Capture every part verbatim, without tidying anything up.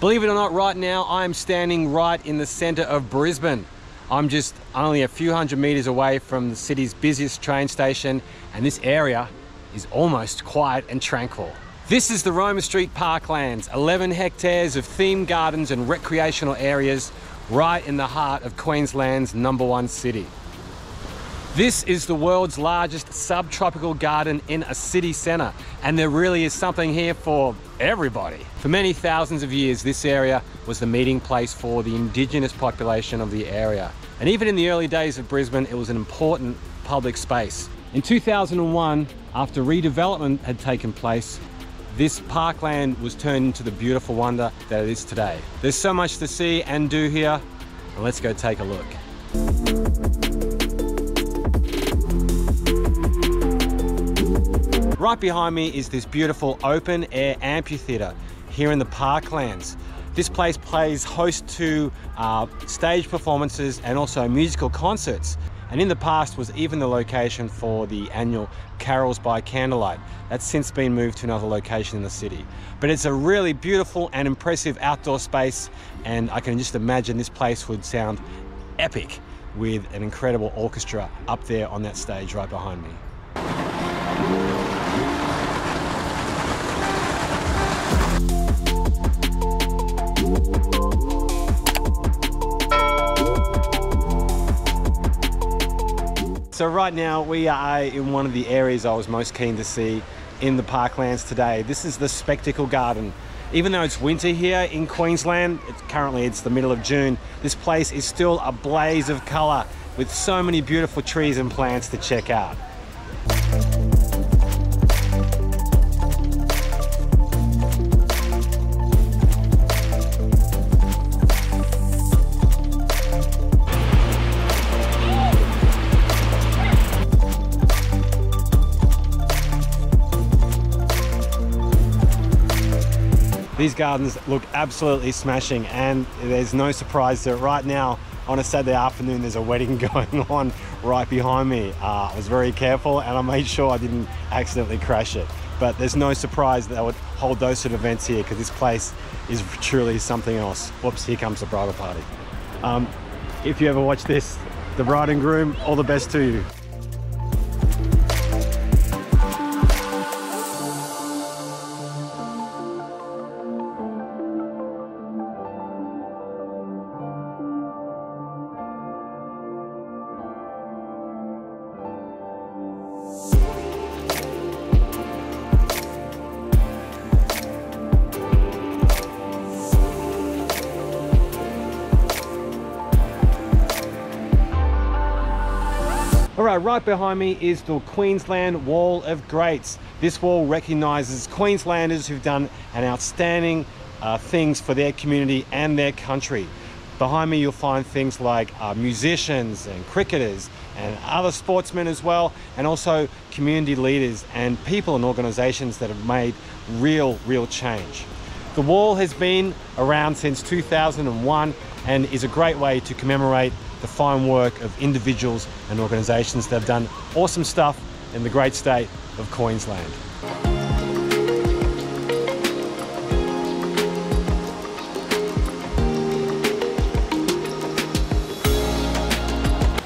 Believe it or not, right now I'm standing right in the center of Brisbane. I'm just only a few hundred meters away from the city's busiest train station, and this area is almost quiet and tranquil. This is the Roma Street Parklands, eleven hectares of themed gardens and recreational areas right in the heart of Queensland's number one city. This is the world's largest subtropical garden in a city centre, and there really is something here for everybody. For many thousands of years, this area was the meeting place for the indigenous population of the area. And even in the early days of Brisbane, it was an important public space. In two thousand one, after redevelopment had taken place, this parkland was turned into the beautiful wonder that it is today. There's so much to see and do here, and let's go take a look. Right behind me is this beautiful open air amphitheatre here in the parklands. This place plays host to uh, stage performances and also musical concerts. And in the past was even the location for the annual Carols by Candlelight. That's since been moved to another location in the city. But it's a really beautiful and impressive outdoor space, and I can just imagine this place would sound epic with an incredible orchestra up there on that stage right behind me. So right now we are in one of the areas I was most keen to see in the parklands today. This is the Spectacle Garden. Even though it's winter here in Queensland, it's currently it's the middle of June, this place is still a blaze of colour with so many beautiful trees and plants to check out. These gardens look absolutely smashing, and there's no surprise that right now on a Saturday afternoon there's a wedding going on right behind me. Uh, I was very careful and I made sure I didn't accidentally crash it. But there's no surprise that I would hold those sort of events here because this place is truly something else. Whoops, here comes the bridal party. Um, if you ever watch this, the bride and groom, all the best to you. Alright, right behind me is the Queensland Wall of Greats. This wall recognises Queenslanders who've done an outstanding uh, things for their community and their country. Behind me you'll find things like uh, musicians and cricketers and other sportsmen as well, and also community leaders and people and organisations that have made real, real change. The wall has been around since two thousand one and is a great way to commemorate the fine work of individuals and organisations that have done awesome stuff in the great state of Queensland.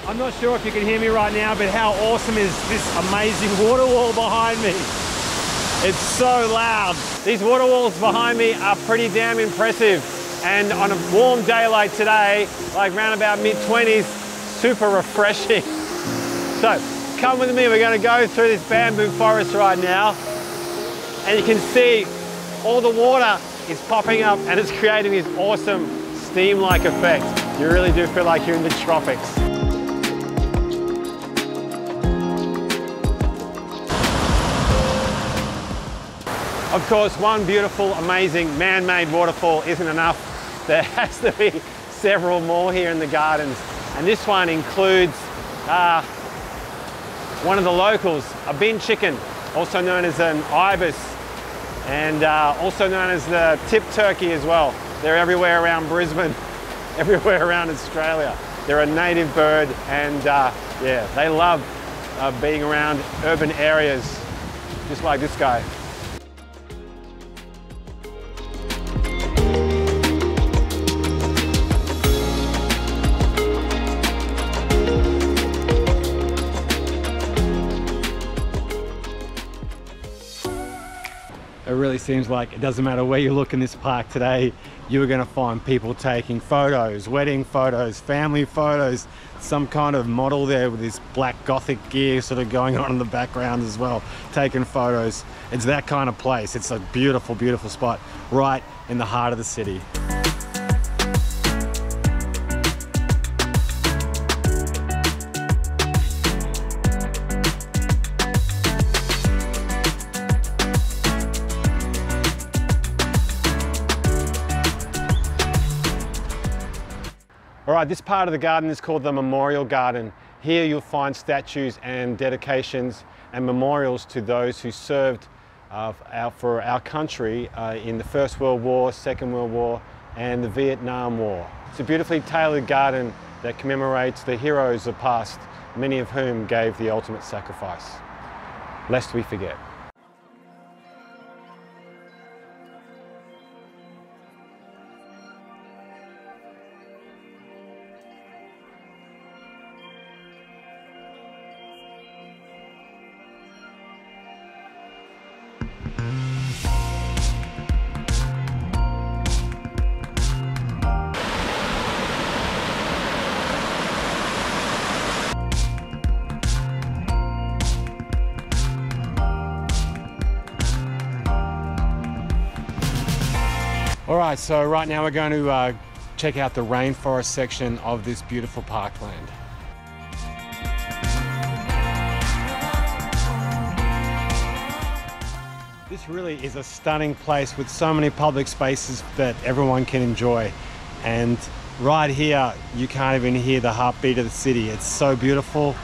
I'm not sure if you can hear me right now, but how awesome is this amazing water wall behind me? It's so loud. These water walls behind me are pretty damn impressive. And on a warm day like today, like round about mid twenties, super refreshing. So come with me, we're gonna go through this bamboo forest right now. And you can see all the water is popping up and it's creating this awesome steam-like effect. You really do feel like you're in the tropics. Of course, one beautiful, amazing man-made waterfall isn't enough. There has to be several more here in the gardens, and this one includes uh, one of the locals, a bin chicken, also known as an ibis, and uh, also known as the tip turkey as well. They're everywhere around Brisbane, everywhere around Australia. They're a native bird, and uh, yeah, they love uh, being around urban areas, just like this guy. It really seems like it doesn't matter where you look in this park today, you're going to find people taking photos, wedding photos, family photos, some kind of model there with this black gothic gear sort of going on in the background as well, taking photos. It's that kind of place. It's a beautiful, beautiful spot right in the heart of the city. Alright, this part of the garden is called the Memorial Garden. Here you'll find statues and dedications and memorials to those who served uh, our, for our country uh, in the First World War, Second World War and the Vietnam War. It's a beautifully tailored garden that commemorates the heroes of the past, many of whom gave the ultimate sacrifice. Lest we forget. Alright, so right now we're going to uh, check out the rainforest section of this beautiful parkland. This really is a stunning place with so many public spaces that everyone can enjoy. And right here, you can't even hear the heartbeat of the city. It's so beautiful,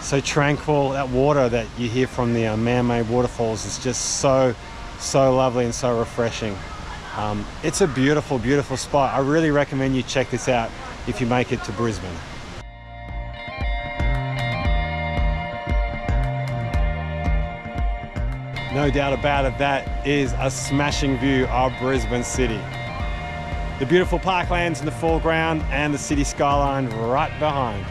so tranquil. That water that you hear from the uh, man-made waterfalls is just so, so lovely and so refreshing. Um, it's a beautiful, beautiful spot. I really recommend you check this out if you make it to Brisbane. No doubt about it, that is a smashing view of Brisbane City. The beautiful parklands in the foreground and the city skyline right behind.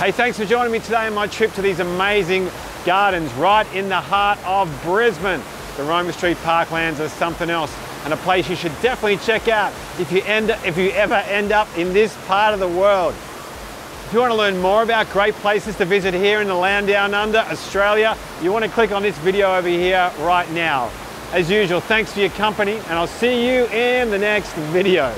Hey, thanks for joining me today on my trip to these amazing gardens right in the heart of Brisbane. The Roma Street Parklands are something else and a place you should definitely check out if you, end, if you ever end up in this part of the world. If you want to learn more about great places to visit here in the land down under, Australia, you want to click on this video over here right now. As usual, thanks for your company and I'll see you in the next video.